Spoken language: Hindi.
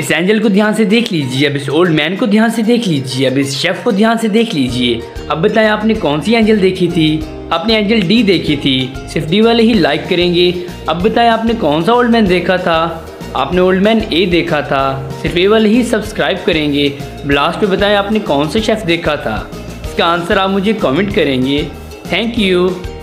इस एंजल को ध्यान से देख लीजिए, अब इस ओल्ड मैन को ध्यान से देख लीजिए, अब इस शेफ को ध्यान से देख लीजिए। अब बताएं आपने कौन सी एंजल देखी थी? आपने एंजल डी देखी थी, सिर्फ डी वाले ही लाइक करेंगे। अब बताएं आपने कौन सा ओल्ड मैन देखा था? आपने ओल्ड मैन ए देखा था, सिर्फ ए वाले ही सब्सक्राइब करेंगे। लास्ट पे बताएं आपने कौन सा शेफ देखा था? इसका आंसर आप मुझे कमेंट करेंगे। Thank you.